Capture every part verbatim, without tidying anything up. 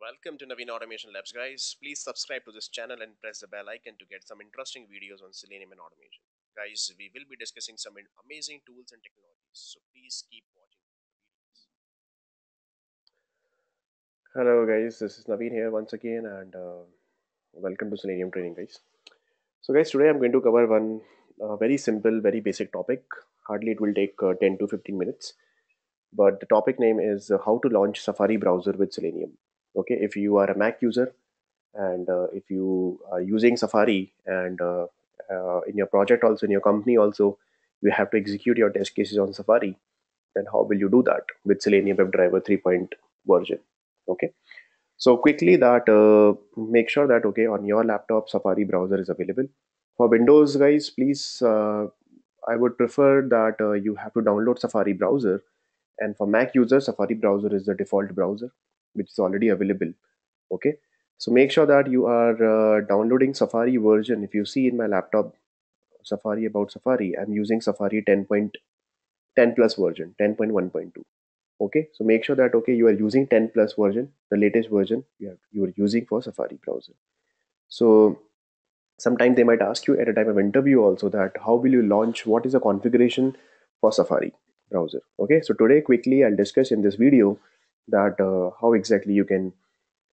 Welcome to Naveen Automation Labs, guys. Please subscribe to this channel and press the bell icon to get some interesting videos on Selenium and automation. Guys, we will be discussing some amazing tools and technologies, so please keep watching the videos. Hello guys, this is Naveen here once again, and uh, welcome to Selenium training, guys. So guys, today I'm going to cover one uh, very simple, very basic topic. Hardly it will take uh, ten to fifteen minutes. But the topic name is uh, how to launch Safari browser with Selenium. Okay, if you are a Mac user and uh, if you are using Safari and uh, uh, in your project also, in your company also, you have to execute your test cases on Safari, then how will you do that with Selenium WebDriver three point oh version? Okay, so quickly that uh, make sure that, okay, on your laptop Safari browser is available. For Windows guys, please uh, I would prefer that uh, you have to download Safari browser. And for Mac users, Safari browser is the default browser, which is already available. Okay, so make sure that you are uh, downloading Safari version. If you see in my laptop, Safari about Safari, I'm using Safari ten point ten plus version, ten point one point two. Okay, so make sure that, okay, you are using ten plus version, the latest version you have, you are using for Safari browser. So sometimes they might ask you at a time of interview also that how will you launch, what is the configuration for Safari browser. Okay, so today quickly I'll discuss in this video that uh, how exactly you can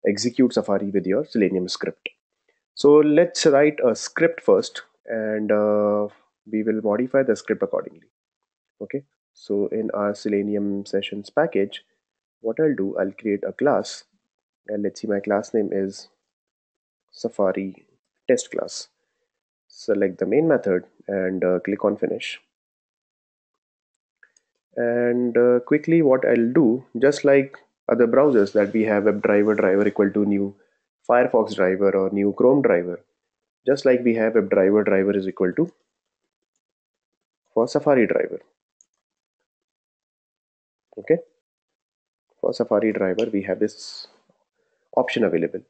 execute Safari with your Selenium script. So let's write a script first, and uh, we will modify the script accordingly. Okay, so in our Selenium sessions package, what I'll do, I'll create a class, and let's see, my class name is Safari test class. Select the main method and uh, click on finish. And uh, quickly what I'll do, just like other browsers that we have, WebDriver driver equal to new Firefox driver or new Chrome driver, just like we have WebDriver driver is equal to for Safari driver. Okay, for Safari driver we have this option available.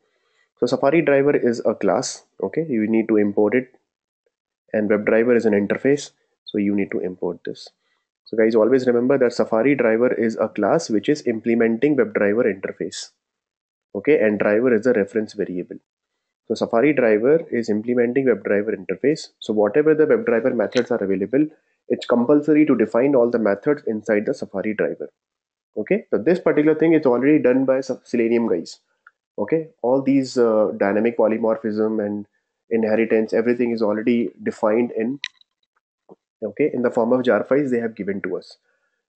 So Safari driver is a class. Okay, you need to import it, and WebDriver is an interface, so you need to import this. So guys, always remember that Safari driver is a class which is implementing WebDriver interface. Okay, and driver is a reference variable. So Safari driver is implementing WebDriver interface. So whatever the WebDriver methods are available, it's compulsory to define all the methods inside the Safari driver. Okay, so this particular thing is already done by Selenium, guys. Okay, all these uh, dynamic polymorphism and inheritance, everything is already defined in okay in the form of jar files they have given to us.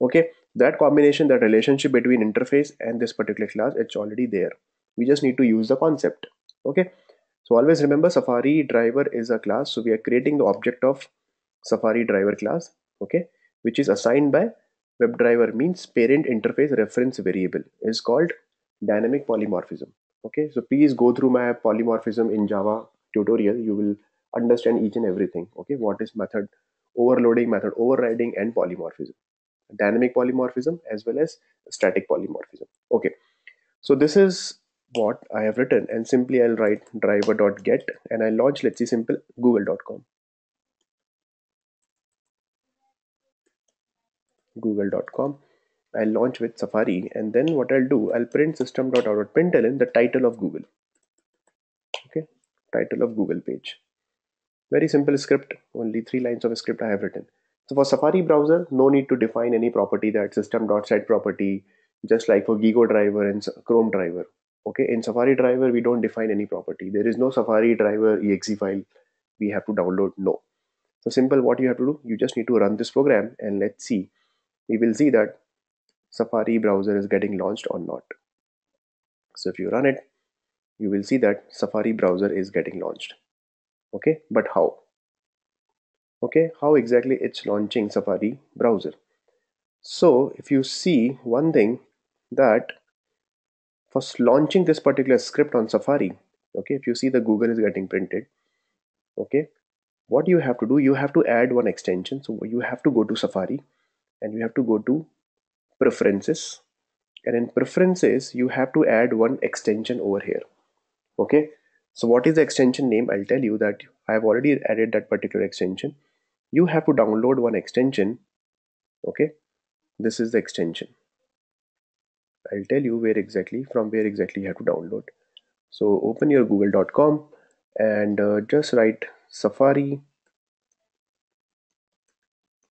Okay, that combination, that relationship between interface and this particular class, it's already there. We just need to use the concept. Okay, so always remember Safari driver is a class, so we are creating the object of Safari driver class, okay, which is assigned by WebDriver, means parent interface reference variable, is called dynamic polymorphism. Okay, so please go through my polymorphism in Java tutorial, you will understand each and everything. Okay, what is method overloading, method overriding, and polymorphism, dynamic polymorphism as well as static polymorphism. Okay, so this is what I have written, and simply I'll write driver.get, and I launch, let's see, simple google dot com, google dot com. I'll launch with Safari, and then what I'll do, I'll print system dot out dot println the title of Google. Okay, title of Google page. Very simple script, only three lines of script I have written. So for Safari browser, no need to define any property, that system.set property, just like for Gecko driver and Chrome driver. Okay, in Safari driver, we don't define any property. There is no Safari driver E X E file we have to download, no. So simple, what you have to do, you just need to run this program, and let's see, we will see that Safari browser is getting launched or not. So if you run it, you will see that Safari browser is getting launched. Okay, but how? Okay, how exactly it's launching Safari browser? So if you see one thing, that for launching this particular script on Safari, okay, if you see the Google is getting printed, okay, what you have to do, you have to add one extension. So you have to go to Safari, and you have to go to preferences, and in preferences you have to add one extension over here. Okay, so what is the extension name? I'll tell you that I have already added that particular extension. You have to download one extension. Okay, this is the extension. I'll tell you where exactly, from where exactly you have to download. So open your google dot com and uh, just write Safari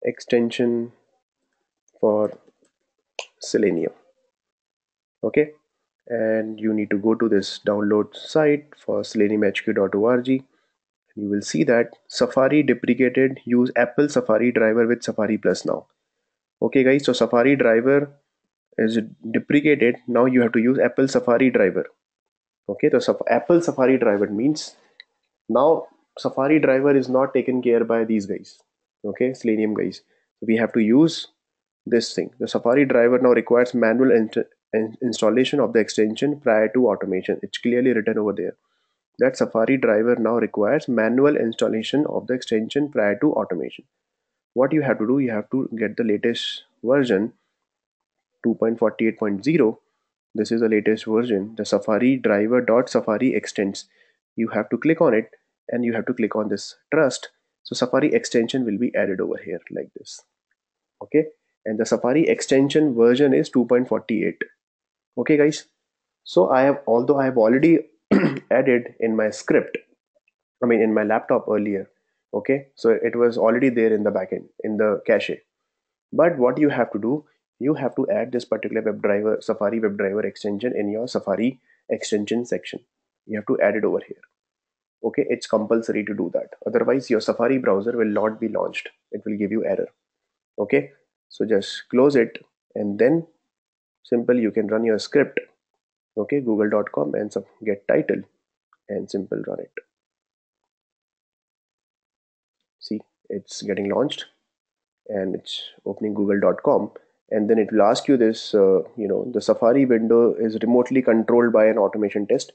extension for Selenium. Okay, and you need to go to this download site for selenium h q dot org. You will see that Safari deprecated, use Apple Safari driver with Safari Plus now. Okay guys, so Safari driver is deprecated, now you have to use Apple Safari driver. Okay, so Apple Safari driver means now Safari driver is not taken care by these guys. Okay, Selenium guys, we have to use this thing. The Safari driver now requires manual installation of the extension prior to automation. It's clearly written over there that Safari driver now requires manual installation of the extension prior to automation. What you have to do, you have to get the latest version two point forty-eight point zero. This is the latest version, the Safari driver dot Safari extends. You have to click on it and you have to click on this trust. So Safari extension will be added over here like this. Okay, and the Safari extension version is two point forty-eight. Okay guys, so I have, although I have already added in my script, I mean in my laptop earlier. Okay, so it was already there in the backend, in the cache. But what you have to do, you have to add this particular WebDriver, Safari WebDriver extension in your Safari extension section. You have to add it over here. Okay, it's compulsory to do that. Otherwise, your Safari browser will not be launched. It will give you error. Okay, so just close it and then simple, you can run your script. Okay, google dot com and some get title and simple run it. See, it's getting launched and it's opening google dot com. And then it will ask you this, uh, you know, the Safari window is remotely controlled by an automation test.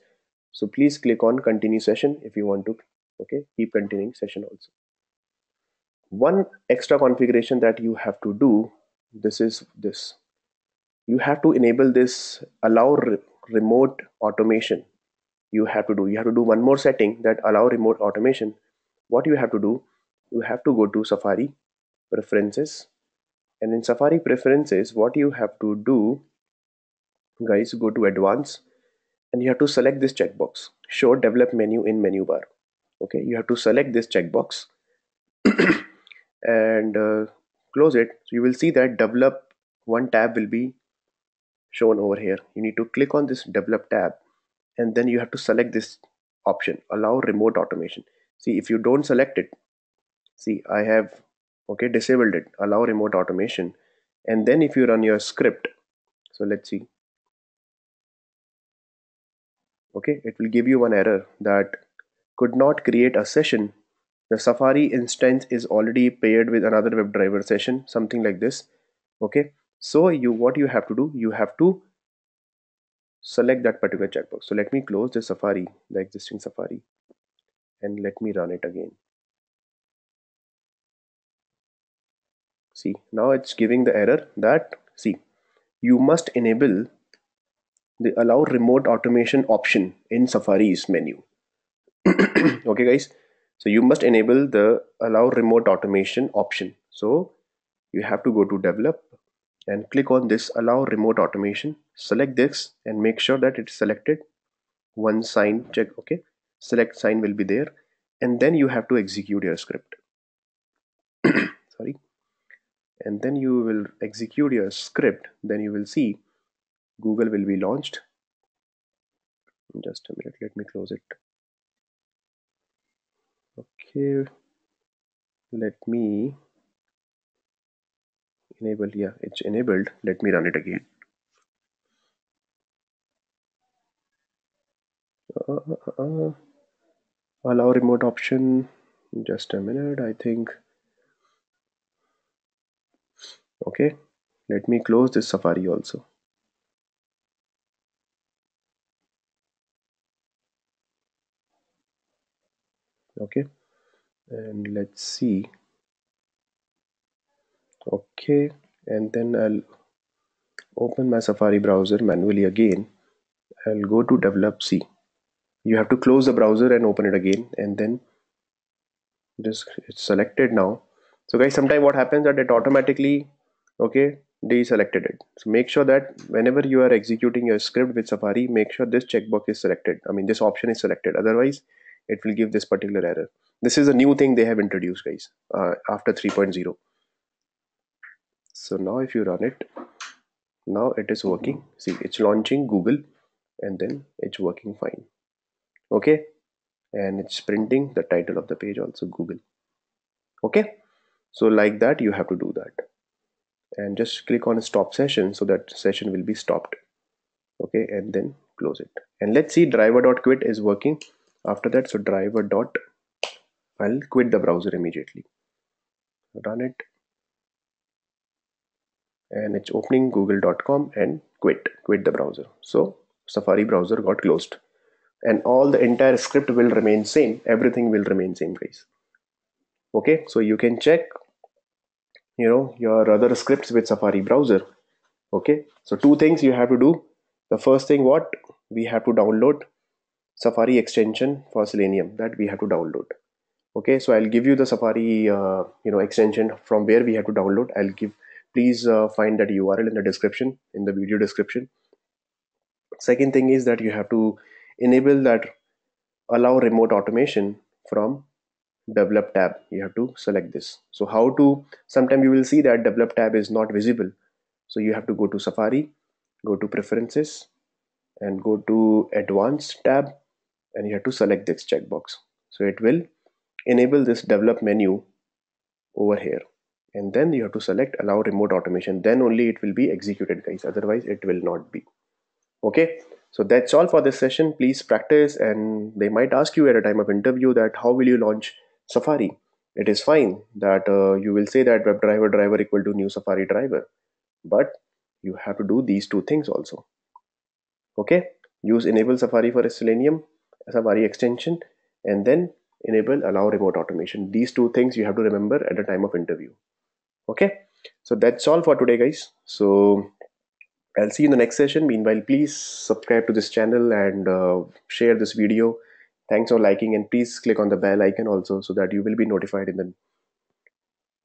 So please click on continue session if you want to. Okay, keep continuing session also. One extra configuration that you have to do, this is this. You have to enable this, allow re remote automation. You have to do, you have to do one more setting that allow remote automation. What you have to do, you have to go to Safari preferences. And in Safari preferences, what you have to do, guys, go to advanced and you have to select this checkbox, show develop menu in menu bar. Okay, you have to select this checkbox and uh, close it. So you will see that develop one tab will be shown over here. You need to click on this develop tab and then you have to select this option, allow remote automation. See, if you don't select it, see, I have okay disabled it, allow remote automation. And then if you run your script, so let's see. Okay, it will give you one error that could not create a session. The Safari instance is already paired with another WebDriver session, something like this. Okay, so you, what you have to do, you have to select that particular checkbox. So let me close the Safari, the existing Safari, and let me run it again. See, now it's giving the error that, see, you must enable the allow remote automation option in Safari's menu. Okay guys, so you must enable the allow remote automation option. So you have to go to develop and click on this allow remote automation, select this and make sure that it's selected. One sign check, okay, select sign will be there, and then you have to execute your script. Sorry. And then you will execute your script, then you will see Google will be launched. Just a minute, let me close it. Okay, let me enable, yeah, it's enabled. Let me run it again. Uh, uh, uh, allow remote option, just a minute, I think. Okay, let me close this Safari also. Okay, and let's see. Okay, and then I'll open my Safari browser manually again. I'll go to develop C. You have to close the browser and open it again, and then this, it's selected now. So guys, sometimes what happens that it automatically, okay, deselected it. So make sure that whenever you are executing your script with Safari, make sure this checkbox is selected. I mean, this option is selected. Otherwise, it will give this particular error. This is a new thing they have introduced, guys, uh, after three point zero. So now if you run it, now it is working. See, it's launching Google and then it's working fine. Okay. And it's printing the title of the page also, Google. Okay. So like that, you have to do that. And just click on stop session so that session will be stopped. Okay. And then close it. And let's see, driver.quit is working after that. So driver. I'll quit the browser immediately. Run it. And it's opening google dot com and quit, quit the browser. So Safari browser got closed. And all the entire script will remain same. Everything will remain same, guys. Okay, so you can check, you know, your other scripts with Safari browser. Okay, so two things you have to do. The first thing, what we have to download Safari extension for Selenium, that we have to download. Okay, so I'll give you the Safari, uh, you know, extension from where we have to download. I'll give, please uh, find that U R L in the description, in the video description. Second thing is that you have to enable that allow remote automation from develop tab. You have to select this. So how to, sometimes you will see that develop tab is not visible. So you have to go to Safari, go to preferences and go to advanced tab, and you have to select this checkbox. So it will enable this develop menu over here, and then you have to select allow remote automation. Then only it will be executed, guys. Otherwise it will not be. Okay. So that's all for this session. Please practice, and they might ask you at a time of interview that how will you launch Safari? It is fine that uh, you will say that WebDriver driver equal to new Safari driver, but you have to do these two things also. Okay, use enable Safari for a Selenium Safari extension, and then enable allow remote automation. These two things you have to remember at a time of interview. Okay, so that's all for today, guys. So I'll see you in the next session. Meanwhile, please subscribe to this channel and uh, share this video. Thanks for liking, and please click on the bell icon also so that you will be notified in the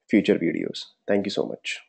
future videos. Thank you so much.